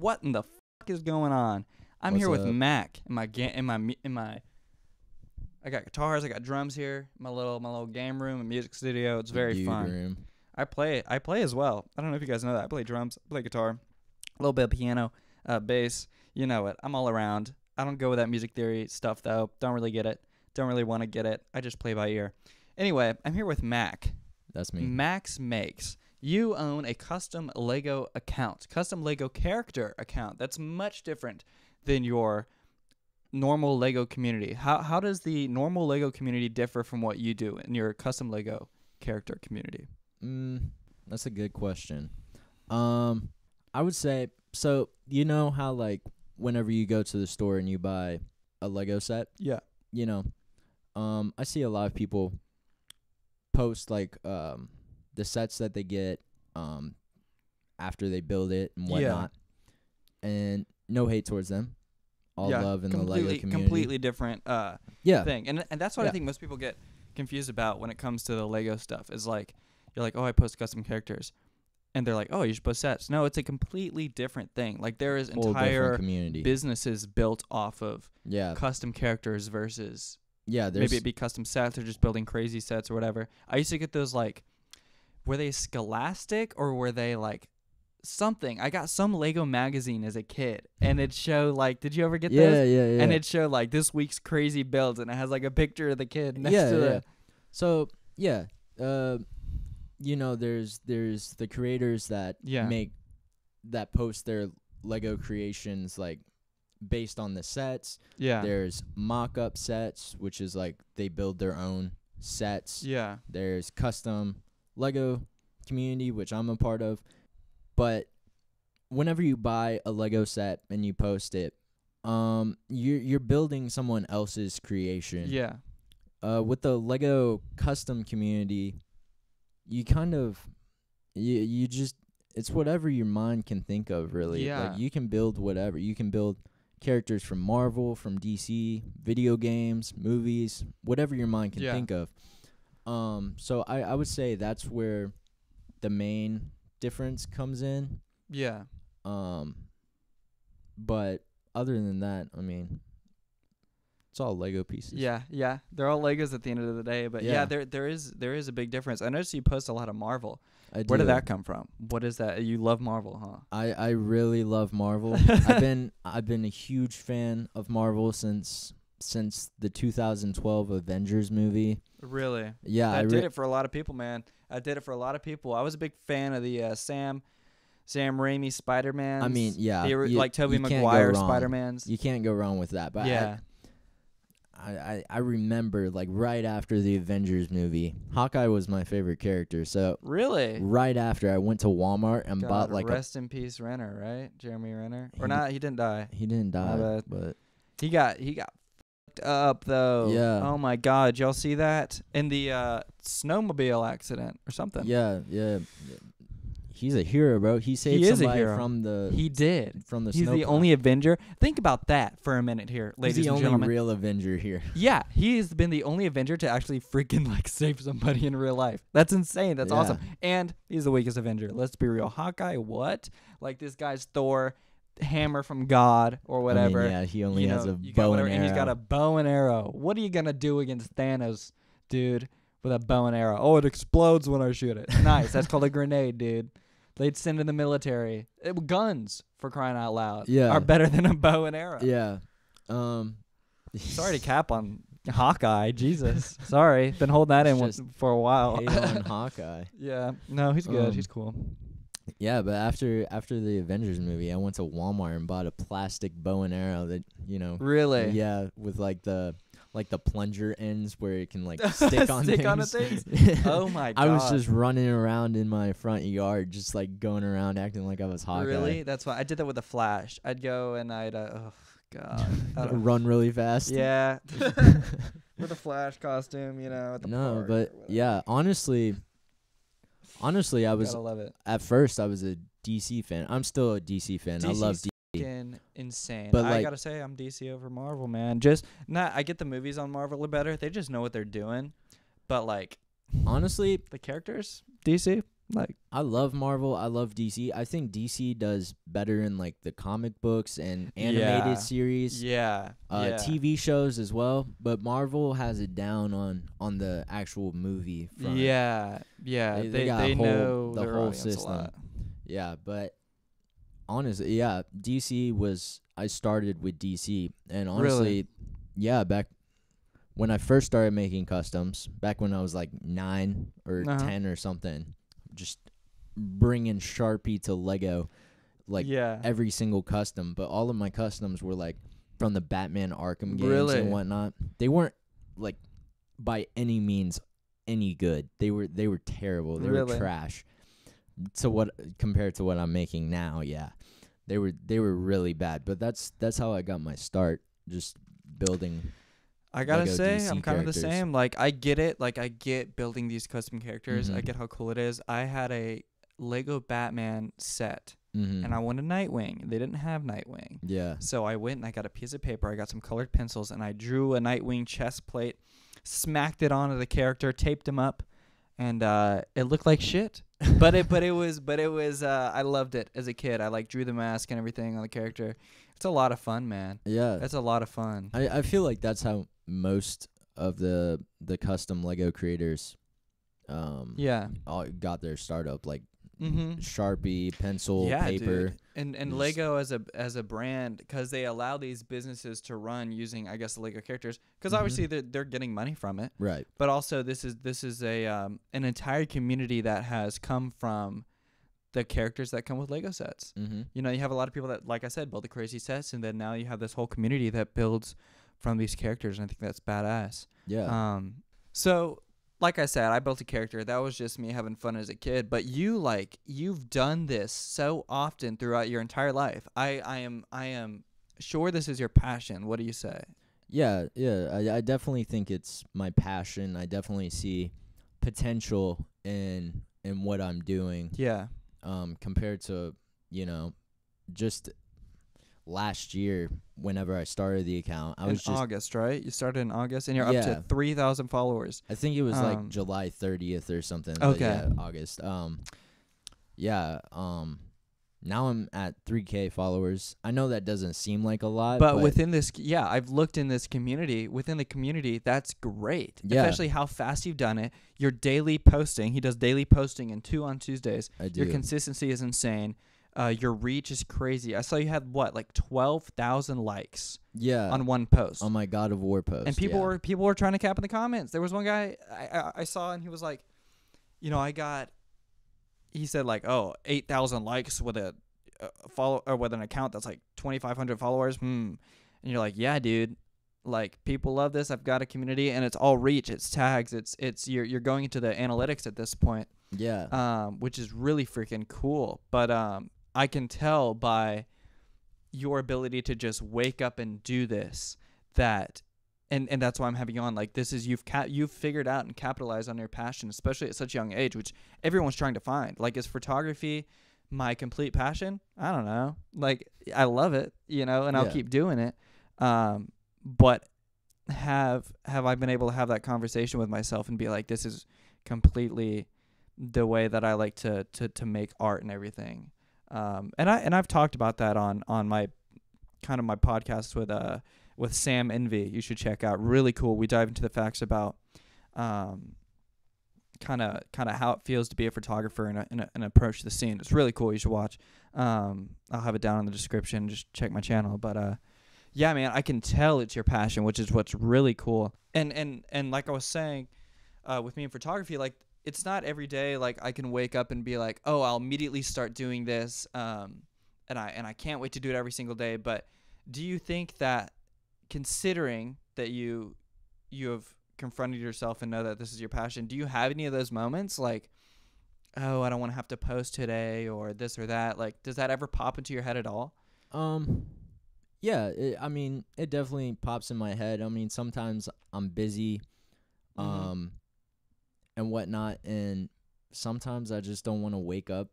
What in the fuck is going on? I'm What's here with up? Mack and my I got guitars, I got drums here, my little game room and music studio. It's very fun. Room. I play as well. I don't know if you guys know that. I play drums, I play guitar, a little bit of piano, bass. You know it. I'm all around. I don't go with that music theory stuff though. Don't really get it. Don't really want to get it. I just play by ear. Anyway, I'm here with Mack. That's me. Mack Makes. You own a custom Lego account, custom Lego character account. That's much different than your normal Lego community. How does the normal Lego community differ from what you do in your custom Lego character community? That's a good question. I would say, so you know how like whenever you go to the store and you buy a Lego set? Yeah. You know, I see a lot of people post like the sets that they get after they build it and whatnot. Yeah. And no hate towards them. All love in the Lego community. Completely different thing. And that's what I think most people get confused about when it comes to the Lego stuff. Is like, you're like, oh, I post custom characters. And they're like, oh, you should post sets. No, it's a completely different thing. Like, there is entire businesses built off of custom characters versus maybe it'd be custom sets or just building crazy sets or whatever. I used to get those, like, were they Scholastic or were they, like, something? I got some Lego magazine as a kid, and it'd show, like, did you ever get those? Yeah. And it'd show, like, this week's crazy builds, and it has, like, a picture of the kid next to it. So, you know, there's the creators that that post their Lego creations like based on the sets. Yeah. There's mock-up sets, which is like they build their own sets. Yeah. There's custom Lego community, which I'm a part of. But whenever you buy a Lego set and you post it, you're building someone else's creation. Yeah. With the Lego custom community, you kind of, you just, it's whatever your mind can think of, really. Yeah. Like, you can build whatever. You can build characters from Marvel, from DC, video games, movies, whatever your mind can think of. So I would say that's where the main difference comes in. Yeah. But other than that, I mean, it's all Lego pieces. Yeah. They're all Legos at the end of the day. But there is a big difference. I noticed you post a lot of Marvel. I do. Where did that come from? What is that? You love Marvel, huh? I really love Marvel. I've been a huge fan of Marvel since the 2012 Avengers movie. Really? Yeah. I did it for a lot of people, man. I did it for a lot of people. I was a big fan of the Sam Raimi Spider-Mans. I mean, yeah. Like Tobey Maguire Spider-Mans. You can't go wrong with that. But yeah. I remember, like, right after the Avengers movie, Hawkeye was my favorite character. So really, right after, I went to Walmart and bought like rest in peace Renner, right? Jeremy Renner, or not? He didn't die. He didn't die, but he got fucked up though. Yeah. Oh my God, y'all see that in the snowmobile accident or something? Yeah. He's a hero, bro. He saved somebody from the. He did. From the. He's the only Avenger. Think about that for a minute here, ladies and gentlemen. He's the only real Avenger here. Yeah, he has been the only Avenger to actually freaking like save somebody in real life. That's insane. That's awesome. And he's the weakest Avenger. Let's be real. Hawkeye, what? Like, this guy's Thor, hammer from God or whatever. I mean, yeah, he only has a bow and arrow. And he's got a bow and arrow. What are you gonna do against Thanos, dude? With a bow and arrow. Oh, it explodes when I shoot it. Nice. That's called a grenade, dude. They'd send in the military. Guns, for crying out loud, are better than a bow and arrow. Yeah. Sorry to cap on Hawkeye. Jesus. Sorry. Been holding that in for a while. Hate on Hawkeye. Yeah. No, he's good. He's cool. Yeah, but after the Avengers movie, I went to Walmart and bought a plastic bow and arrow that, you know. Really? Yeah, with like the plunger ends where it can like stick on things. Oh my God. I was just running around in my front yard, just like going around acting like I was Hawkeye. Really? That's why I did that with the Flash. I'd go and I'd oh God. Run really fast. Yeah. With a Flash costume, you know, at the park. No, but yeah, honestly, I was love it. At first I was a DC fan. I'm still a DC fan. I love DC. Insane. But I gotta say, I'm DC over Marvel, man. Just not. I get the movies on Marvel are better. They just know what they're doing. But like, honestly, the characters, DC, Like, I love Marvel. I love DC. I think DC does better in like the comic books and animated series. Yeah. TV shows as well. But Marvel has it down on the actual movie front. Yeah. Yeah. They know the whole system. A lot. Yeah. But honestly, yeah, DC was, I started with DC. And honestly, yeah, back when I first started making customs, back when I was like 9 or 10 or something. Just bringing Sharpie to Lego, like every single custom. But all of my customs were like from the Batman Arkham games and whatnot. They weren't like by any means any good. They were terrible. They were trash. To what compared to what I'm making now, they were really bad. But that's how I got my start, just building. I gotta say, I'm kind of the same. Like, I get it. Like, I get building these custom characters. I get how cool it is. I had a Lego Batman set, and I wanted Nightwing. They didn't have Nightwing. Yeah. So I went and I got a piece of paper. I got some colored pencils, and I drew a Nightwing chest plate, smacked it onto the character, taped him up, and it looked like shit. But it was. I loved it as a kid. I like drew the mask and everything on the character. It's a lot of fun, man. Yeah, that's a lot of fun. I feel like that's how most of the custom Lego creators all got their startup, like Sharpie, pencil, paper. Dude. And Lego as a brand, because they allow these businesses to run using, I guess, Lego characters, because obviously they're getting money from it, right? But also this is a an entire community that has come from the characters that come with Lego sets. You know, you have a lot of people that, like I said, build the crazy sets, and then now you have this whole community that builds from these characters, and I think that's badass. Yeah. So, like I said, I built a character. That was just me having fun as a kid. But you, like, you've done this so often throughout your entire life. I am sure this is your passion. What do you say? Yeah. I definitely think it's my passion. I definitely see potential in what I'm doing. Yeah. Compared to, you know, just last year, whenever I started the account, I was just August, right? You started in August, and you're up to 3,000 followers. I think it was like July 30th or something. Okay, yeah, August. Now I'm at 3K followers. I know that doesn't seem like a lot, but within this, I've looked in this community. Within the community, that's great. Yeah. Especially how fast you've done it. Your daily posting. He does daily posting and 2 on Tuesdays. I do. Your consistency is insane. Your reach is crazy. I saw you had what, like 12,000 likes. Yeah. On one post. On my God of War post. And people were trying to cap in the comments. There was one guy I saw, and he was like, you know, he said like, oh, 8,000 likes with a follow or with an account that's like 2,500 followers. And you're like, yeah, dude. Like, people love this. I've got a community, and it's all reach. It's tags. It's you're going into the analytics at this point. Yeah. Which is really freaking cool. But I can tell by your ability to just wake up and do this that, and that's why I'm having you on. Like, this is, you've figured out and capitalized on your passion, especially at such a young age, which everyone's trying to find. Like, is photography my complete passion? I don't know. Like, I love it, you know, and I'll keep doing it. But have I been able to have that conversation with myself and be like, this is completely the way that I like to make art and everything. And I've talked about that on my kind of my podcast with Sam Envy. You should check out. Really cool. We dive into the facts about kind of how it feels to be a photographer and approach to the scene. It's really cool. You should watch. I'll have it down in the description. Just check my channel. But yeah, man, I can tell it's your passion, which is what's really cool. And like I was saying, with me in photography, like, it's not every day like I can wake up and be like, oh, I'll immediately start doing this, and I can't wait to do it every single day. But do you think that, considering that you have confronted yourself and know that this is your passion, do you have any of those moments like, oh, I don't want to have to post today or this or that? Like, does that ever pop into your head at all? Yeah, it definitely pops in my head. I mean, sometimes I'm busy. And whatnot, and sometimes I just don't want to wake up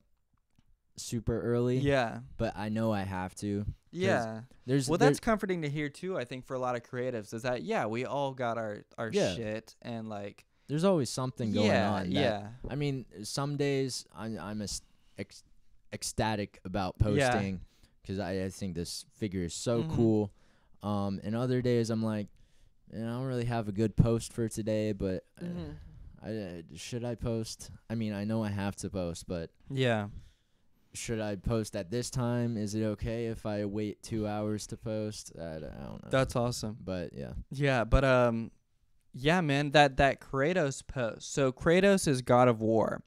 super early. Yeah. But I know I have to. Yeah. That's comforting to hear too, I think, for a lot of creatives, is that we all got our shit, and like There's always something going on. I mean, some days I'm ecstatic about posting because I think this figure is so cool. And other days I'm like, I don't really have a good post for today, but should I post? I mean, I know I have to post, but should I post at this time? Is it okay if I wait 2 hours to post? I don't know. That's awesome. But yeah, man, that Kratos post. So Kratos is God of War,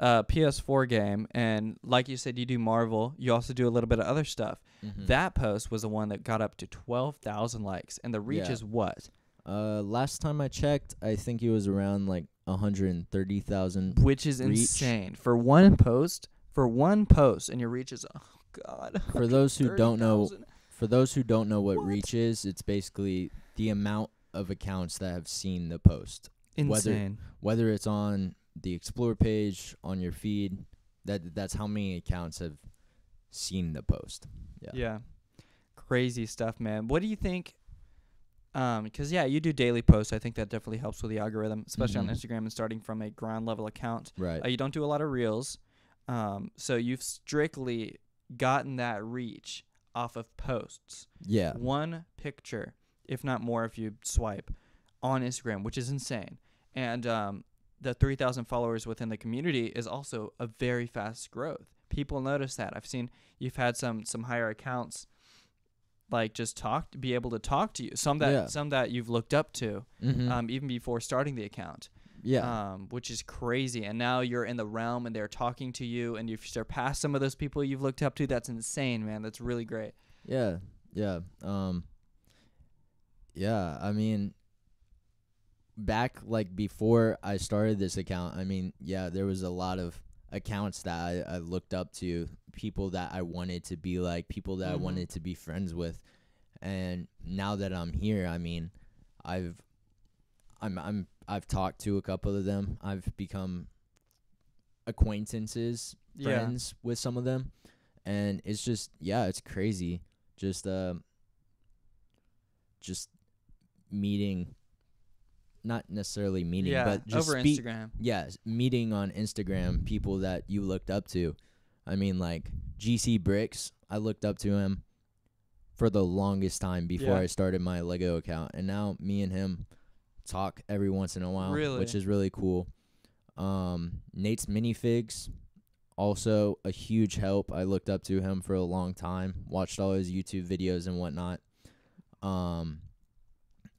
PS4 game, and like you said, you do Marvel. You also do a little bit of other stuff. That post was the one that got up to 12,000 likes, and the reach is what? Last time I checked, I think it was around like 130,000, which is insane for one post. For one post, and your reach is For those who don't know, what reach is, it's basically the amount of accounts that have seen the post. Insane. Whether it's on the explore page, on your feed, that's how many accounts have seen the post. Yeah. Crazy stuff, man. What do you think? Because you do daily posts. I think that definitely helps with the algorithm, especially on Instagram and starting from a ground level account. Right. You don't do a lot of reels, so you've strictly gotten that reach off of posts. Yeah. One picture, if not more, if you swipe on Instagram, which is insane. And the 3,000 followers within the community is also a very fast growth. People notice that. I've seen you've had some higher accounts like just be able to talk to you. Some that you've looked up to even before starting the account. Yeah. Which is crazy. And now you're in the realm and they're talking to you and you've surpassed some of those people you've looked up to. That's insane, man. That's really great. Yeah. I mean, back like before I started this account, I mean, there was a lot of accounts that I looked up to, people that I wanted to be like, people that I wanted to be friends with. And now that I'm here, I mean, I've talked to a couple of them. I've become acquaintances, friends with some of them. And it's just, it's crazy. Just meeting, not necessarily meeting, but just over Instagram. Meeting on Instagram people that you looked up to. I mean, like GC Bricks, I looked up to him for the longest time before I started my Lego account. And now me and him talk every once in a while, which is really cool. Nate's Minifigs, also a huge help. I looked up to him for a long time, watched all his YouTube videos and whatnot.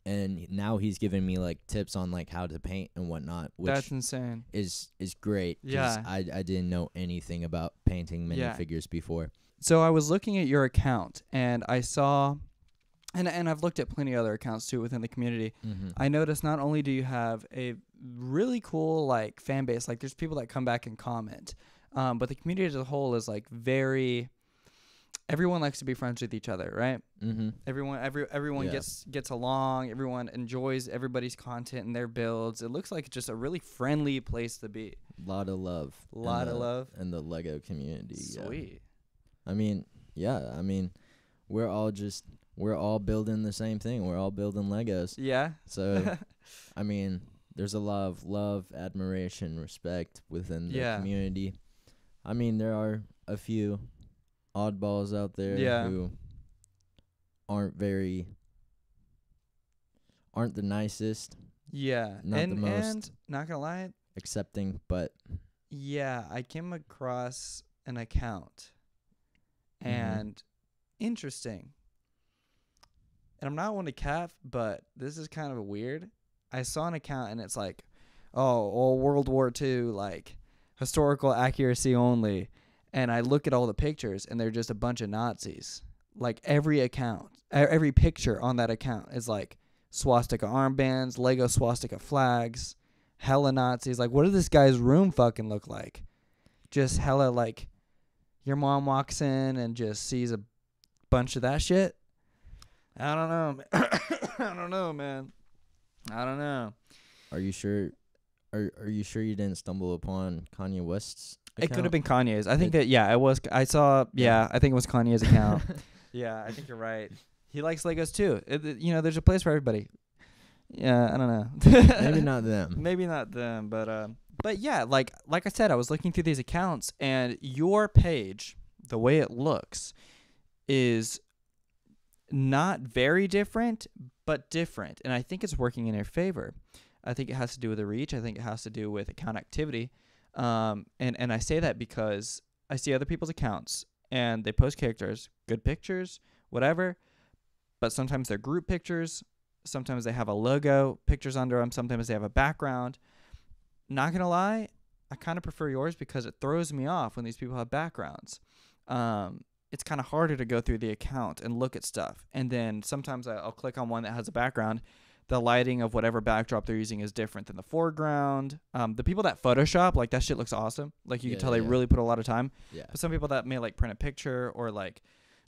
And now he's giving me like tips on like how to paint and whatnot, which that's insane. Is great. Yeah. I didn't know anything about painting minifigures before. So I was looking at your account and I saw, and I've looked at plenty of other accounts too within the community. I noticed not only do you have a really cool like fan base, like there's people that come back and comment, but the community as a whole is like very. Everyone likes to be friends with each other, right? Everyone gets along. Everyone enjoys everybody's content and their builds. It looks like just a really friendly place to be. A lot of love. And the Lego community. Sweet. Yeah. I mean, I mean, we're all building the same thing. We're all building Legos. Yeah. So, I mean, there's a lot of love, admiration, respect within the community. I mean, there are a few oddballs out there who aren't the nicest. Not the most, and not gonna lie, accepting, but I came across an account and interesting. And I'm not one to cap, but this is kind of weird. I saw an account and it's like, oh, World War II, like historical accuracy only. And I look at all the pictures, and they're just a bunch of Nazis. Like, every account, every picture on that account is, like, swastika armbands, Lego swastika flags, hella Nazis. Like, what does this guy's room fucking look like? Just hella, like, your mom walks in and just sees a bunch of that shit? I don't know. I don't know, man. I don't know. Are you sure? Are you sure you didn't stumble upon Kanye West's? Account? It could have been Kanye's. I think that, yeah, it was. I saw, I think it was Kanye's account. I think you're right. He likes Legos too. You know, there's a place for everybody. Yeah, I don't know. Maybe not them. Maybe not them, but yeah, like I said, I was looking through these accounts, and your page, the way it looks, is not very different, but different, and I think it's working in your favor. I think it has to do with the reach. I think it has to do with account activity, and I say that because I see other people's accounts, and they post characters, good pictures, whatever, but sometimes they're group pictures. Sometimes they have a logo, pictures under them. Sometimes they have a background. Not going to lie, I kind of prefer yours because it throws me off when these people have backgrounds. It's kind of harder to go through the account and look at stuff. And then sometimes I'll click on one that has a background. The lighting of whatever backdrop they're using is different than the foreground. The people that Photoshop, like, that shit looks awesome. Like, you can tell they really put a lot of time. Yeah. But some people that may, like, print a picture or, like,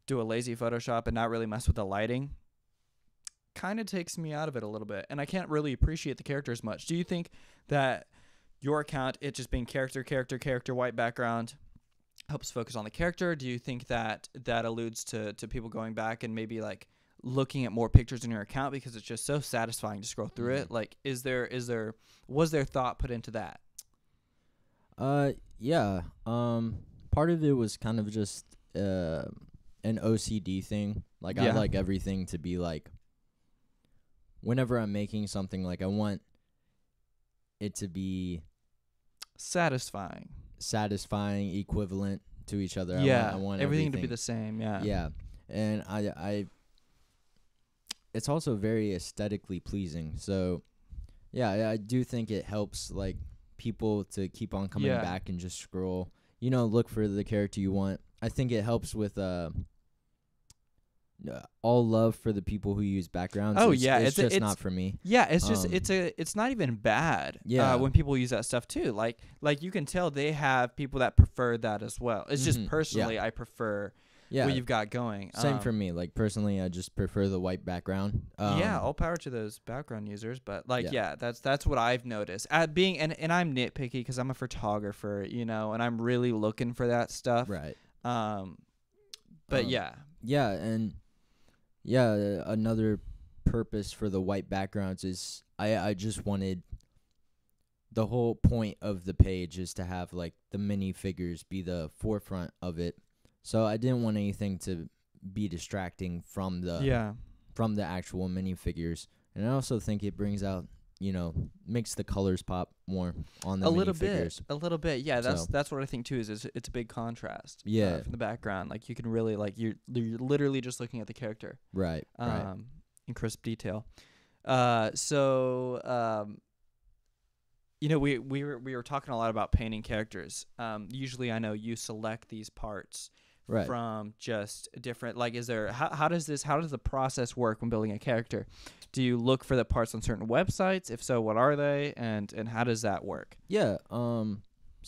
do a lazy Photoshop and not really mess with the lighting, kind of takes me out of it a little bit, and I can't really appreciate the characters much. Do you think that your account, it just being character, white background, helps focus on the character? Do you think that that alludes to people going back and maybe like looking at more pictures in your account because it's just so satisfying to scroll through it? Like, was there thought put into that? Yeah. Part of it was kind of just an OCD thing. Like, I like everything to be like, whenever I'm making something, like, I want it to be satisfying, equivalent to each other. Yeah, I want everything to be the same. Yeah, yeah, and I it's also very aesthetically pleasing. So, yeah, I do think it helps like people to keep on coming back and just scroll. You know, look for the character you want. I think it helps with all love for the people who use backgrounds. Oh, it's, yeah, it's not for me. Yeah, it's just it's not even bad. Yeah, when people use that stuff too, like you can tell they have people that prefer that as well. It's just personally, I prefer what you've got going. Same for me. Like, personally, I just prefer the white background. Yeah, all power to those background users. But like, yeah that's what I've noticed. Being and I'm nitpicky because I'm a photographer, you know, and I'm really looking for that stuff. Right. But yeah. Yeah, and. Yeah, another purpose for the white backgrounds is I just wanted, the whole point of the page is to have like the minifigures be the forefront of it. So I didn't want anything to be distracting from the actual minifigures. And I also think it brings out, you know, makes the colors pop more on the minifigures. A little bit. Yeah, that's what I think too. Is it's a big contrast. Yeah, from the background, like you can really like you're literally just looking at the character. Right. Right. In crisp detail. So you know, we were talking a lot about painting characters. Usually, I know you select these parts from just different. Like, is there how does the process work when building a character? Do you look for the parts on certain websites? If so, what are they, and how does that work? Yeah. So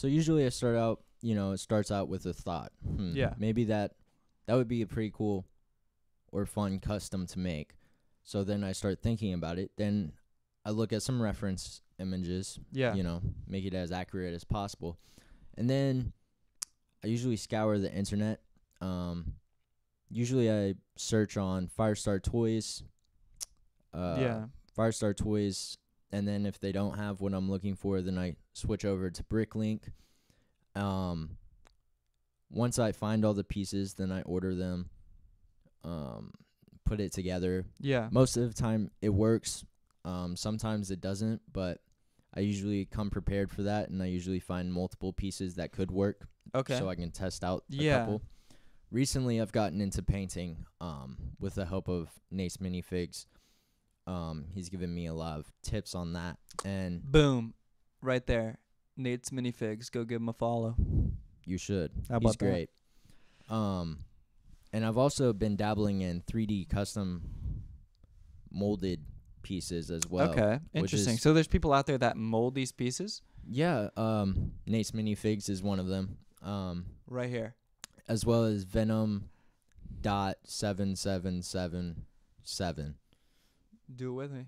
usually I start out, you know, it starts out with a thought. Yeah. Maybe that would be a pretty cool or fun custom to make. So then I start thinking about it. Then I look at some reference images. Yeah. You know, make it as accurate as possible. And then I usually scour the internet. Usually I search on Firestar Toys. Firestar Toys, and then if they don't have what I'm looking for, then I switch over to BrickLink. Once I find all the pieces, then I order them, put it together. Yeah. Most of the time it works. Sometimes it doesn't, but I usually come prepared for that, and I usually find multiple pieces that could work. Okay. So I can test out a couple. Recently I've gotten into painting with the help of Nate's Minifigs. He's given me a lot of tips on that, and boom, right there, Nate's Minifigs. Go give him a follow. You should. He's great. And I've also been dabbling in 3D custom molded pieces as well. Okay, interesting. So there's people out there that mold these pieces. Yeah. Nate's Minifigs is one of them. Right here. As well as Venom.777. Do it with me.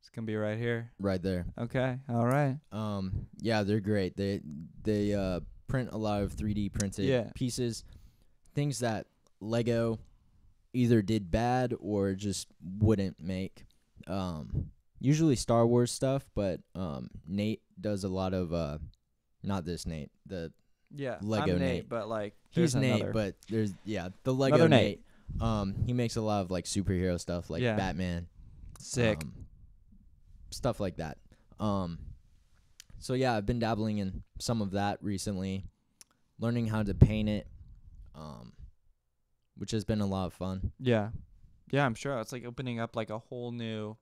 It's gonna be right here. Right there. Okay. All right. Yeah, they're great. They print a lot of 3D printed pieces, things that Lego either did bad or just wouldn't make. usually Star Wars stuff, but Nate does a lot of not this Nate, the Lego I'm Nate, but like he's another. Nate, but there's the Lego another Nate. He makes a lot of like superhero stuff, like Batman, sick stuff like that. So yeah, I've been dabbling in some of that recently, learning how to paint it, which has been a lot of fun. Yeah. Yeah, I'm sure. It's like opening up like a whole new,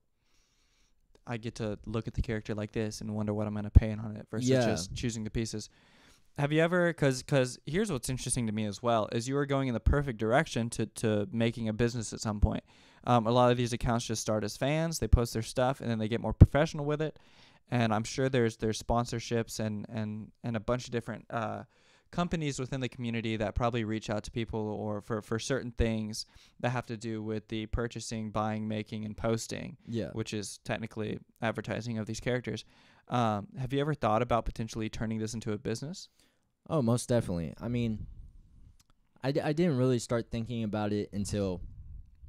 I get to look at the character like this and wonder what I'm going to paint on it versus just choosing the pieces. Have you ever, because here's what's interesting to me as well, is you were going in the perfect direction to making a business at some point. A lot of these accounts just start as fans. They post their stuff and then they get more professional with it. And I'm sure there's sponsorships and a bunch of different companies within the community that probably reach out to people or for certain things that have to do with the purchasing, buying, making, and posting, which is technically advertising of these characters. Have you ever thought about potentially turning this into a business? Oh, most definitely. I mean, I didn't really start thinking about it until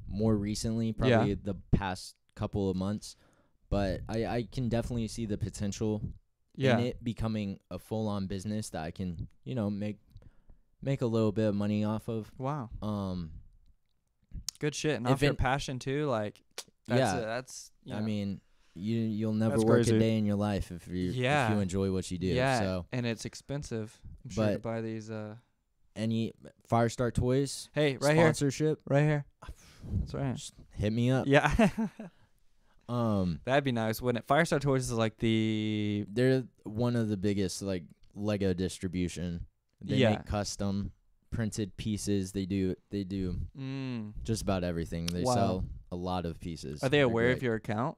more recently, probably the past couple of months. But I can definitely see the potential in it becoming a full-on business that I can, you know, make a little bit of money off of. Wow. Good shit. And off your passion, too. Like, that's you know. I mean, you'll never work a day in your life if you enjoy what you do. Yeah, so. And it's expensive. I'm sure to buy these. Any Firestar Toys. Hey, right sponsorship. Here. Sponsorship. Right here. That's right. Just hit me up. Yeah. That'd be nice, wouldn't it? Firestar Toys is like they're one of the biggest like Lego distribution. They make custom printed pieces. They do just about everything. They sell a lot of pieces. Are they aware of your account?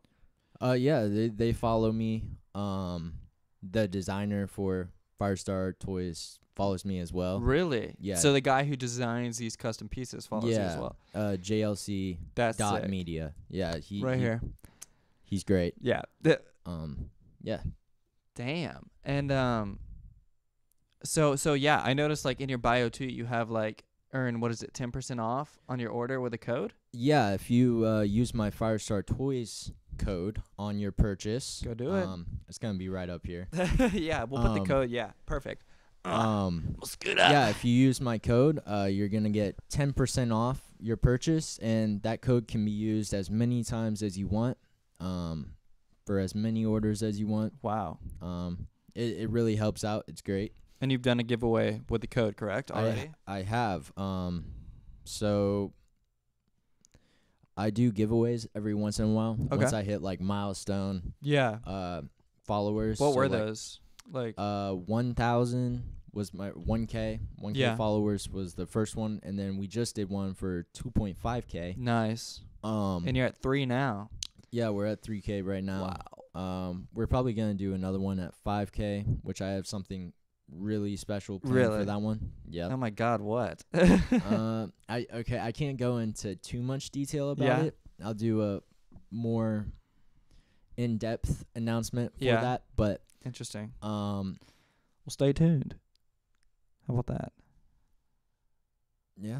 Yeah, they follow me. The designer for Firestar Toys follows me as well. Really? Yeah. So the guy who designs these custom pieces follows you as well. JLC dot media. Yeah, here. He's great. Yeah. Yeah. Damn. And so yeah, I noticed like in your bio too, you have like earn 10% off on your order with a code? Yeah, if you use my Firestar Toys code on your purchase. Go do it. It's gonna be right up here. Yeah, we'll put the code, perfect. Let's get up. Yeah, if you use my code, you're gonna get 10% off your purchase, and that code can be used as many times as you want. For as many orders as you want. Wow. It really helps out. It's great. And you've done a giveaway with the code, correct? Already? I have. So I do giveaways every once in a while. Okay. Once I hit like milestone. Yeah. Followers. What were those? Like 1,000 was my 1K. 1K followers was the first one, and then we just did one for 2.5K. Nice. And you're at 3 now. Yeah, we're at 3K right now. Wow. We're probably gonna do another one at 5K, which I have something really special planned for that one. Yeah. Oh my God, what? I can't go into too much detail about it. I'll do a more in-depth announcement for that. But interesting. Well, stay tuned. How about that? Yeah.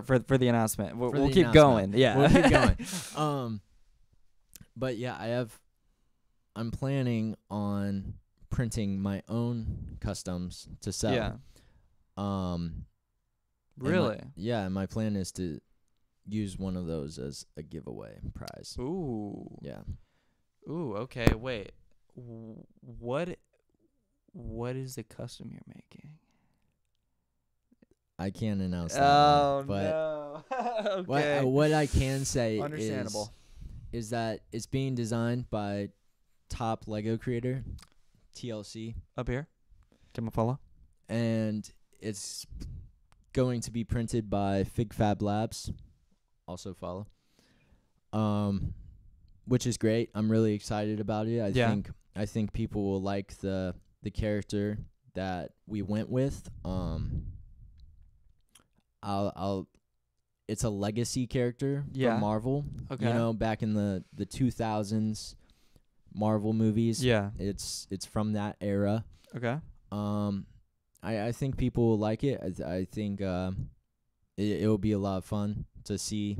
For the announcement, we'll keep announcement. Going. Yeah, we'll keep going. But yeah, I'm planning on printing my own customs to sell. Yeah. Really? My plan is to use one of those as a giveaway prize. Ooh. Yeah. Ooh, okay, wait. What is the custom you're making? I can't announce that. Oh, no. Okay. What I can say is that it's being designed by top Lego creator, TLC. Up here. Give him a follow. And it's going to be printed by Fig Fab Labs. Also follow. Which is great. I'm really excited about it. I think people will like the character that we went with. It's a legacy character from Marvel. Okay. You know, back in the 2000s Marvel movies. Yeah. It's from that era. Okay. I think people will like it. I think it will be a lot of fun to see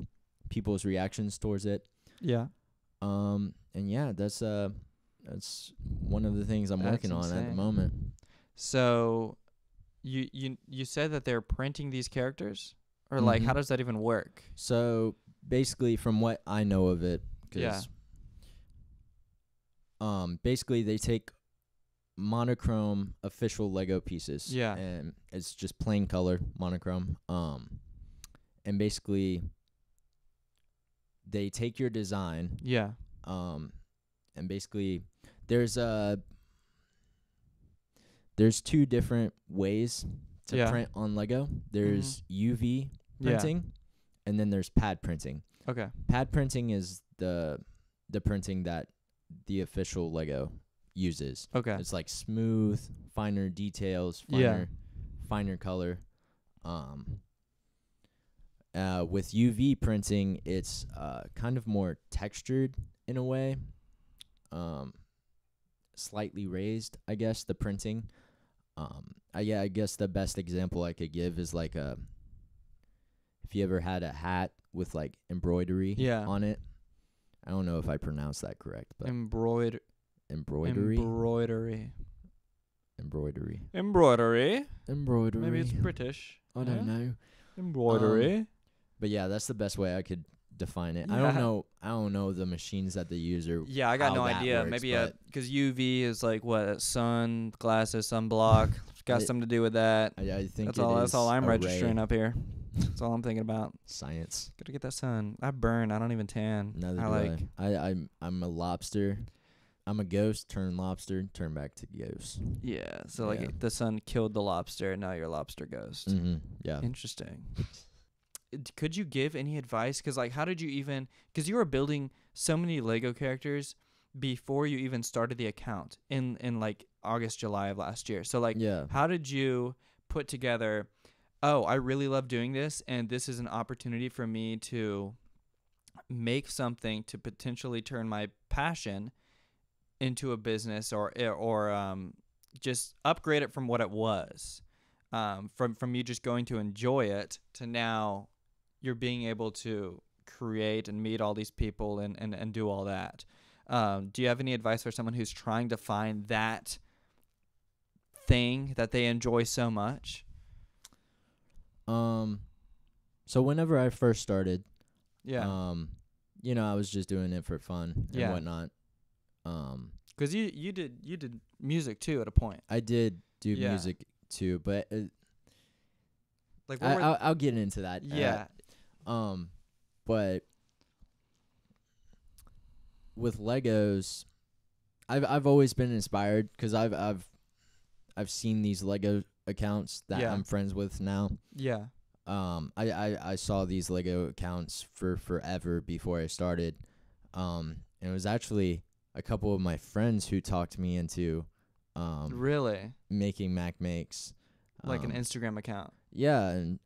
people's reactions towards it. Yeah. And yeah, that's one of the things I'm working on at the moment. So you said that they're printing these characters, or like how does that even work? So basically, from what I know of it, basically they take monochrome official Lego pieces. Yeah. And it's just plain color, monochrome. And basically they take your design. Yeah. And basically there's two different ways to print on Lego. There's UV printing and then there's pad printing. Okay. Pad printing is the printing that the official Lego uses. Okay. It's like smooth, finer details, finer color. With UV printing, it's kind of more textured in a way. Slightly raised, I guess, the printing. I guess the best example I could give is like if you ever had a hat with like embroidery on it. I don't know if I pronounced that correct, but embroidery. Maybe it's British. I don't know. Embroidery. But yeah, that's the best way I could define it. Yeah. I don't know the machines that they use or I got no idea. Works, maybe because UV is like what, sun glasses, sunblock. Got something to do with that. I think that's all I'm registering up here. That's all I'm thinking about. Science. Gotta get that sun. I burn. I don't even tan. I'm a lobster. I'm a ghost. Turn lobster. Turn back to ghost. Yeah. So like the sun killed the lobster, and now you're a lobster ghost. Mm-hmm. Yeah. Interesting. Could you give any advice? Because like, how did you even? Because you were building so many Lego characters before you even started the account in like August, July of last year. So like, how did you put together? Oh, I really love doing this, and this is an opportunity for me to make something to potentially turn my passion into a business, or just upgrade it from what it was, from you just going to enjoy it to now you're being able to create and meet all these people and do all that. Do you have any advice for someone who's trying to find that thing that they enjoy so much? So whenever I first started, you know, I was just doing it for fun and whatnot. 'Cause you did music too at a point. I did do music too, but like I'll get into that. Yeah. But with Legos, I've always been inspired 'cause I've seen these Lego accounts that I'm friends with now. Yeah. I saw these Lego accounts for forever before I started. And it was actually a couple of my friends who talked me into really making Mack Makes. Like an Instagram account. Yeah, and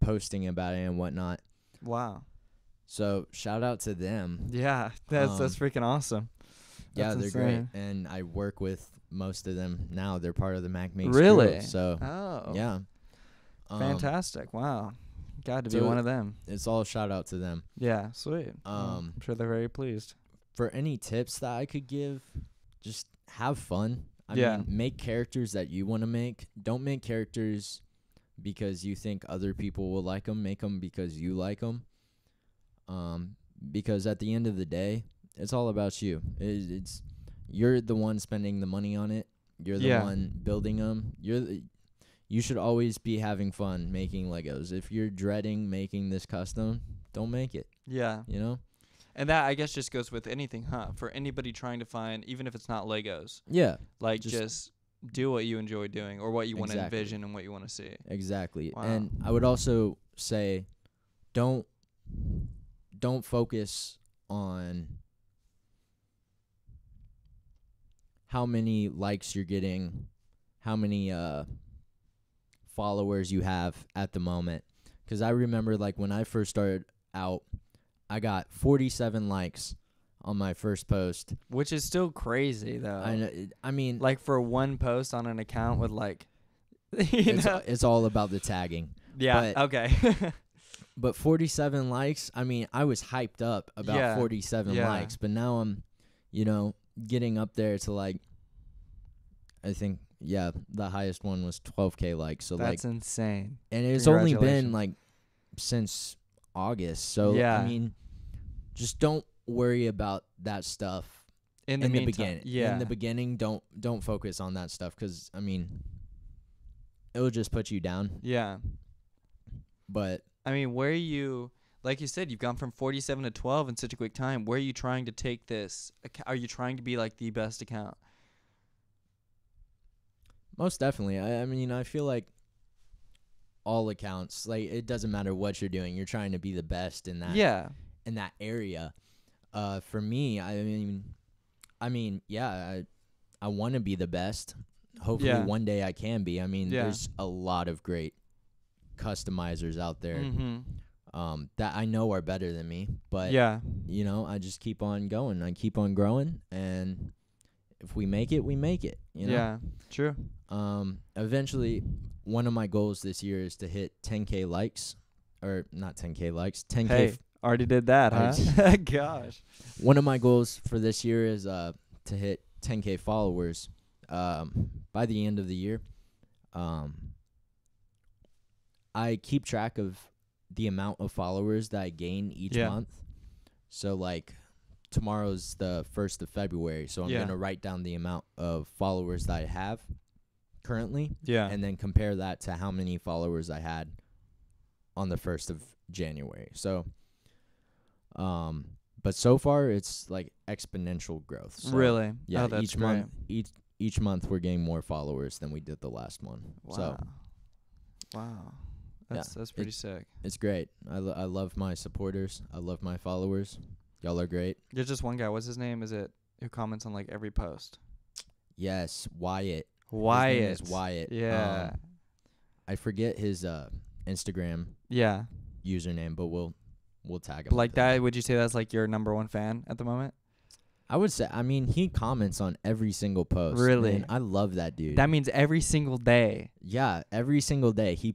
posting about it and whatnot. Wow. So shout out to them. Yeah, that's freaking awesome. Yeah, that's insane. Great. And I work with most of them now. They're part of the Mack Makes group, so yeah, fantastic. Wow, got to be one of them. It's all shout out to them. Yeah, sweet. I'm sure they're very pleased. For any tips that I could give, just have fun. I mean, make characters that you want to make. Don't make characters because you think other people will like them. Make them because you like them. Because at the end of the day, it's all about you. It's you're the one spending the money on it. You're the one building them. You should always be having fun making Legos. If you're dreading making this custom, don't make it. Yeah. You know? And that, I guess, just goes with anything, huh? For anybody trying to find, even if it's not Legos. Yeah. Like, just do what you enjoy doing or what you want to envision and what you want to see. Exactly. Wow. And I would also say don't focus on how many likes you're getting, how many followers you have at the moment. Because I remember, like, when I first started out, I got 47 likes on my first post. Which is still crazy, though. I mean... Like, for one post on an account with, like... You know? It's all about the tagging. Yeah, but, okay. But 47 likes, I mean, I was hyped up about 47 likes, but now I'm, you know, getting up there to like, I think, yeah, the highest one was 12K likes. So that's like, insane. And it's only been like since August. So, yeah. I mean, just don't worry about that stuff. In the beginning, yeah. In the beginning, don't focus on that stuff because I mean, it will just put you down. Yeah. But I mean, where are you? Like you said, you've gone from 47 to 12 in such a quick time. Where are you trying to take this? Are you trying to be like the best account? Most definitely. I mean, I feel like all accounts, like it doesn't matter what you're doing, you're trying to be the best in that. Yeah. In that area. For me, I mean, yeah, I want to be the best. Hopefully one day I can be. I mean, there's a lot of great customizers out there that I know are better than me. But, you know, I just keep on going. I keep on growing. And if we make it, we make it. You know? Yeah, true. Eventually, one of my goals this year is to hit 10K likes. Or not 10K likes, 10K. Hey. Already did that, huh? Gosh. One of my goals for this year is to hit 10K followers by the end of the year. I keep track of the amount of followers that I gain each month. So, like, tomorrow's the 1st of February, so I'm going to write down the amount of followers that I have currently and then compare that to how many followers I had on the 1st of January. So... but so far it's like exponential growth. So, really? Yeah. Oh, that's each month, great. Each month we're getting more followers than we did the last one. Wow. So, wow. That's pretty sick. It's great. I love my supporters. I love my followers. Y'all are great. There's just one guy. What's his name? Is it who comments on like every post? Yes, Wyatt. His name is Wyatt. Yeah. I forget his Instagram. Yeah. Username, but we'll tag him. Like that, would you say that's like your number one fan at the moment? I would say, I mean, he comments on every single post. Really? Man, I love that dude. That means every single day. Yeah, every single day he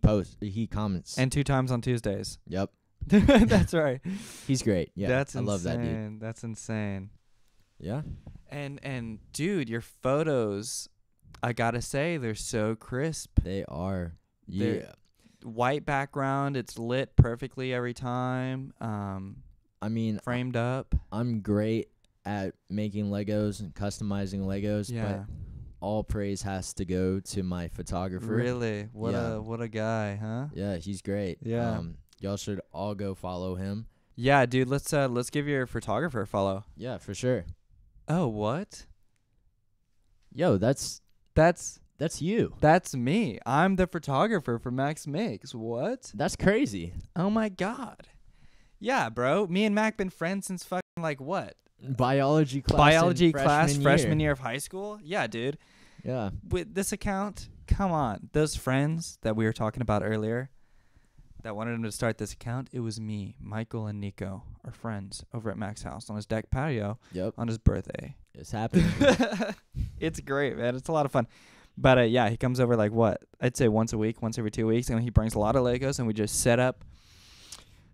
comments. And 2 times on Tuesdays. Yep. That's right. He's great. Yeah, that's insane. I love that dude. That's insane. Yeah. And dude, your photos, I gotta say, they're so crisp. They are. Yeah. They're white background, it's lit perfectly every time. I mean, framed up. I'm great at making Legos and customizing Legos, but all praise has to go to my photographer. Really? What a guy, huh? Yeah, he's great. Yeah. Y'all should all go follow him. Yeah, dude, let's give your photographer a follow. Yeah, for sure. Oh, what? Yo, that's you. That's me. I'm the photographer for Mack Makes. What? That's crazy. Oh, my God. Yeah, bro. Me and Mack been friends since fucking, like, what? Biology class. Freshman year of high school? Yeah, dude. Yeah. With this account, come on. Those friends that we were talking about earlier that wanted him to start this account, it was me, Michael, and Nico, our friends, over at Mack's house on his deck patio on his birthday. It's happening. It's great, man. It's a lot of fun. But, yeah, he comes over, like, what? I'd say once a week, once every 2 weeks, and he brings a lot of Legos, and we just set up.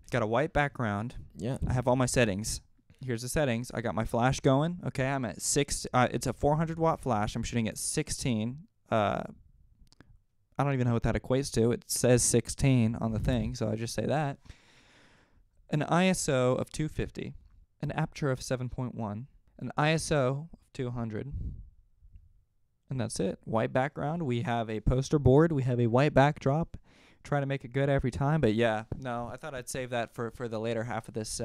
It's got a white background. Yeah. I have all my settings. Here's the settings. I got my flash going. Okay, I'm at 6. It's a 400-watt flash. I'm shooting at 16. I don't even know what that equates to. It says 16 on the thing, so I just say that. An ISO of 250. An aperture of 7.1. An ISO of 200. And that's it. White background. We have a poster board. We have a white backdrop. Try to make it good every time. But, yeah, no, I thought I'd save that for the later half of this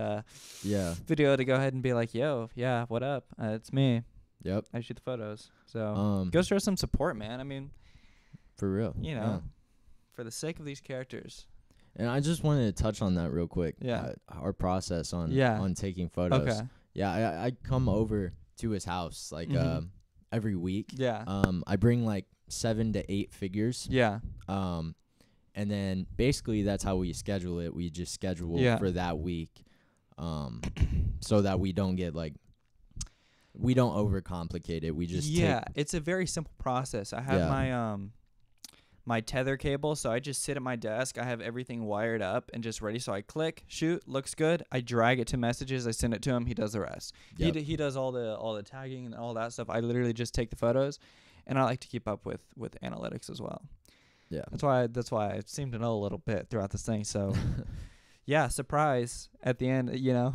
video to go ahead and be like, yo, yeah, what up? It's me. Yep. I shoot the photos. So go show some support, man. I mean. For real. You know, for the sake of these characters. And I just wanted to touch on that real quick. Yeah. Our process on taking photos. Okay. Yeah, I come over to his house, like every week. Yeah. I bring like 7 to 8 figures. Yeah. And then basically that's how we schedule it. We just schedule for that week. So that we don't get like, we don't overcomplicate it. We just take. It's a very simple process. I have my my tether cable, so I just sit at my desk. I have everything wired up and just ready. So I click, shoot, looks good. I drag it to messages. I send it to him. He does the rest. Yep. He does all the tagging and all that stuff. I literally just take the photos, and I like to keep up with analytics as well. Yeah, that's why I seem to know a little bit throughout this thing. So, yeah, surprise at the end, you know.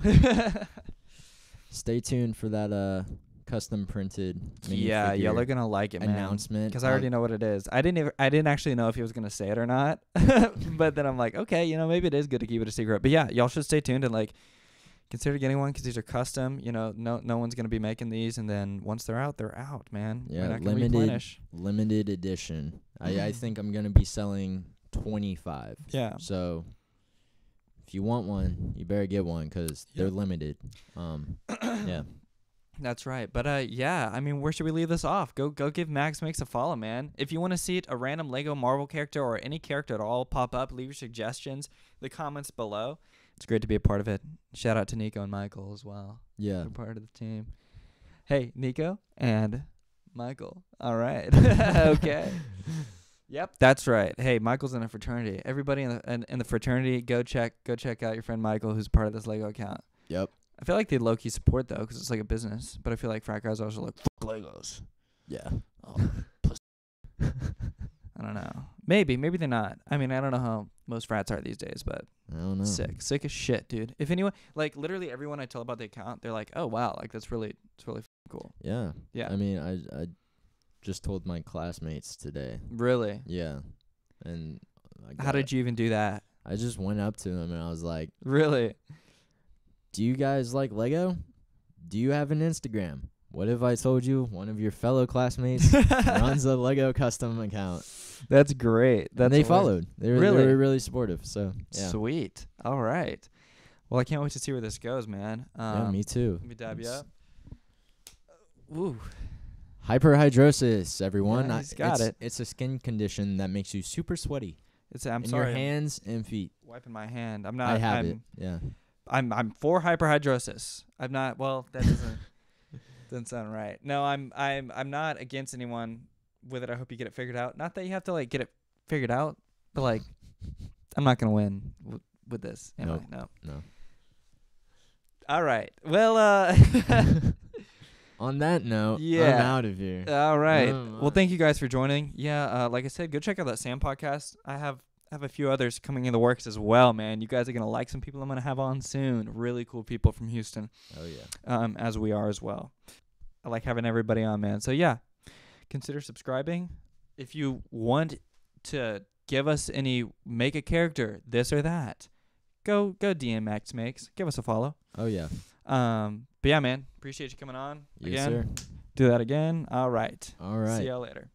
Stay tuned for that custom printed. Yeah, y'all are gonna like it, man. Announcement, because I already know what it is. I didn't actually know if he was gonna say it or not, but then I'm like, okay, you know, maybe it is good to keep it a secret. But yeah, y'all should stay tuned and like consider getting one because these are custom. You know, no one's gonna be making these, and then once they're out, man. Yeah, we're not gonna replenish. Limited edition. I think I'm gonna be selling 25. Yeah. So if you want one, you better get one because they're limited. Yeah. That's right. But yeah, I mean, where should we leave this off? Go give Mack Makes a follow, man. If you want to see a random Lego Marvel character or any character at all pop up, leave your suggestions in the comments below. It's great to be a part of it. Shout out to Nico and Michael as well. Yeah. They're part of the team. Hey, Nico and Michael. All right. Okay. Yep, that's right. Hey, Michael's in a fraternity. Everybody in the fraternity, go check out your friend Michael, who's part of this Lego account. Yep. I feel like they low-key support, though, because it's like a business. But I feel like frat guys are also like, fuck Legos. Yeah. Oh, I don't know. Maybe they're not. I mean, I don't know how most frats are these days, but I don't know. Sick as shit, dude. If anyone, like, literally everyone I tell about the account, they're like, oh wow, like that's really cool. Yeah. Yeah. I mean, I just told my classmates today. Really? Yeah. And how did you even do that? I just went up to them and I was like, really? Do you guys like Lego? Do you have an Instagram? What if I told you one of your fellow classmates runs a Lego custom account? That's great. And they followed. They were really supportive. So yeah. Sweet. All right. Well, I can't wait to see where this goes, man. Yeah, me too. Let me dab you up. Ooh. Hyperhidrosis, everyone. Yeah, it's a skin condition that makes you super sweaty. Your hands and feet. Wiping my hand. I'm not. I have it. Yeah. I'm for hyperhidrosis. I'm not. Well, that doesn't sound right. No, I'm not against anyone with it. I hope you get it figured out. Not that you have to like get it figured out, but like, I'm not gonna win with this. Am I? No. All right. Well, on that note, I'm out of here. All right. Well, thank you guys for joining. Yeah. Like I said, go check out that Sam podcast. I have a few others coming in the works as well, man. You guys are going to like some people I'm going to have on soon. Really cool people from Houston. Oh, yeah. As we are as well. I like having everybody on, man. So, yeah, consider subscribing. If you want to give us make a character, this or that, go DM Mack Makes. Give us a follow. Oh, yeah. But, yeah, man, appreciate you coming on. Yes, sir. Do that again. All right. See y'all later.